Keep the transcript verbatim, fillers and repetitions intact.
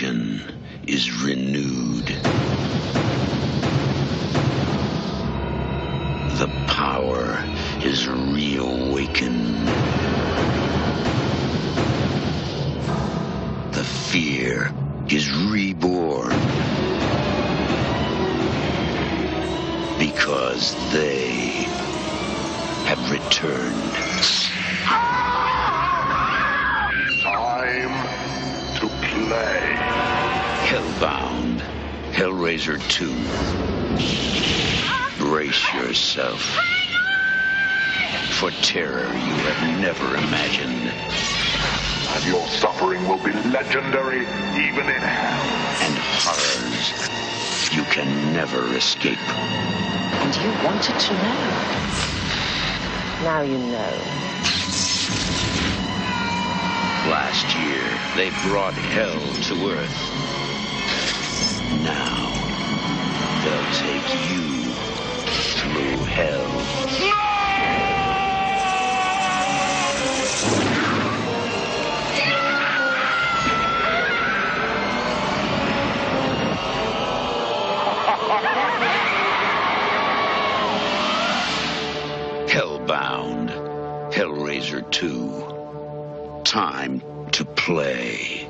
vision is renewed. The power is reawakened. The fear is reborn. Because they have returned. Time to play. Hellbound. Hellraiser two. Brace yourself for terror you have never imagined. And your suffering will be legendary even in hell. And horrors you can never escape. And you wanted to know. Now you know. Last year, they brought hell to Earth. Now, they'll take you through hell. Hellbound, Hellraiser two, time to play.